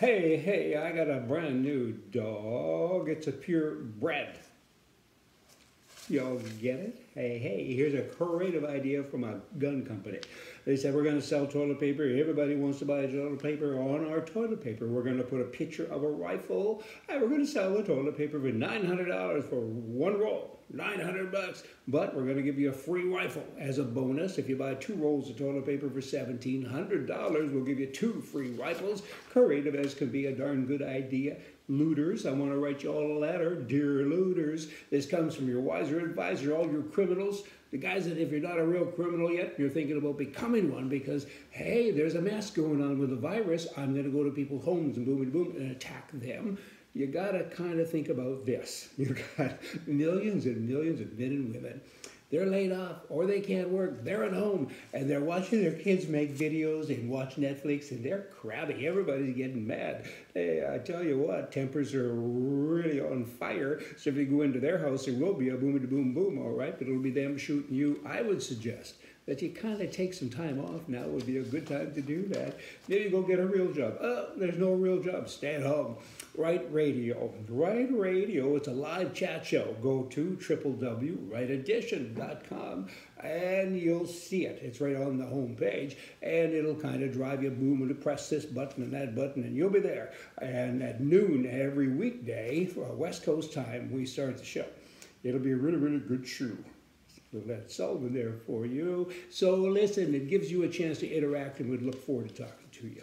Hey, I got a brand new dog. It's a purebred. Y'all get it? Hey, here's a creative idea from a gun company. They said, we're going to sell toilet paper. Everybody wants to buy toilet paper. On our toilet paper, we're going to put a picture of a rifle, and we're going to sell the toilet paper for $900 for one roll, 900 bucks. But we're going to give you a free rifle as a bonus. If you buy two rolls of toilet paper for $1,700, we'll give you two free rifles. Creative as can be, a darn good idea. Looters, I want to write you all a letter. Dear looters, this comes from your wiser advisor, all your criminals, the guys that if you're not a real criminal yet, you're thinking about becoming one because, hey, there's a mess going on with the virus. I'm going to go to people's homes and boom, and boom, and attack them. You got to kind of think about this. You've got millions and millions of men and women. They're laid off or they can't work. They're at home and they're watching their kids make videos and watch Netflix and they're crabby. Everybody's getting mad. Hey, I tell you what, tempers are really on fire. So if you go into their house, there will be a boom, all right? But it'll be them shooting you. I would suggest that you kind of take some time off. Now would be a good time to do that. Maybe go get a real job. Oh, there's no real job. Stay at home. Write radio. Write radio. It's a live chat show. Go to www.writeedition.com and you'll see it. It's right on the home page and it'll kind of drive you boom and press this button and that button and you'll be there. And at noon every weekday, for West Coast time, we start the show. It'll be a really, really good show. Lynette Sullivan there for you. So listen, it gives you a chance to interact and we'd look forward to talking to you.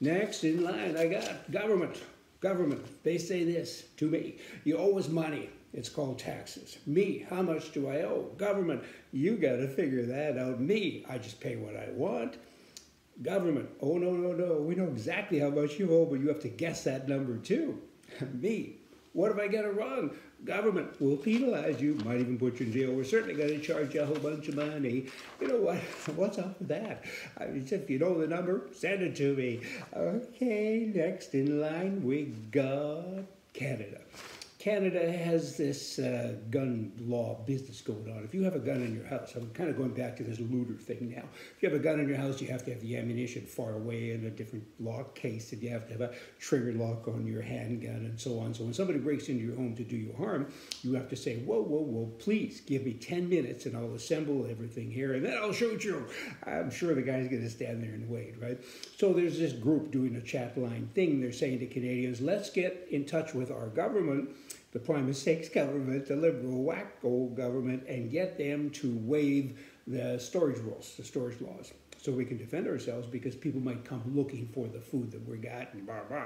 Next in line, I got government. Government, they say this to me. You owe us money. It's called taxes. Me, how much do I owe? Government, you got to figure that out. Me, I just pay what I want. Government, oh no. We know exactly how much you owe, but you have to guess that number too. Me, what if I get it wrong? Government will penalize you, might even put you in jail. We're certainly going to charge you a whole bunch of money. You know what? What's up with that? I mean, if you know the number, send it to me. Okay, next in line, we got Canada. Canada has this gun law business going on. If you have a gun in your house, I'm kind of going back to this looter thing now. If you have a gun in your house, you have to have the ammunition far away in a different lock case, and you have to have a trigger lock on your handgun and so on. So when somebody breaks into your home to do you harm, you have to say, whoa, please give me 10 minutes and I'll assemble everything here and then I'll shoot you. I'm sure the guy's going to stand there and wait, right? So there's this group doing a chat line thing. They're saying to Canadians, let's get in touch with our government, the Prime 6 government, the Liberal wacko government, and get them to waive the storage rules, the storage laws, so we can defend ourselves because people might come looking for the food that we got and blah, blah.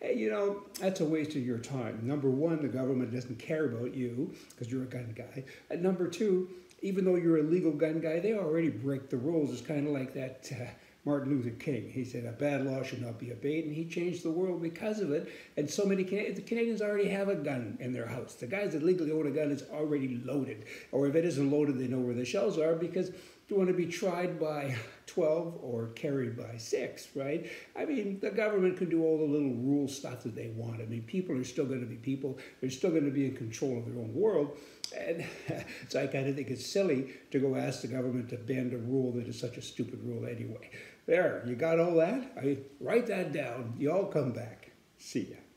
And, you know, that's a waste of your time. Number one, the government doesn't care about you because you're a gun guy. And number two, even though you're a legal gun guy, they already break the rules. It's kind of like that... Martin Luther King, he said, a bad law should not be obeyed, and he changed the world because of it. And so many Canadians already have a gun in their house. The guys that legally own a gun, it's already loaded. Or if it isn't loaded, they know where the shells are because you want to be tried by 12 or carried by 6, right? I mean, the government can do all the little rule stuff that they want. I mean, people are still going to be people. They're still going to be in control of their own world. And so I kind of think it's silly to go ask the government to bend a rule that is such a stupid rule anyway. There, you got all that? I mean, write that down. Y'all come back. See ya.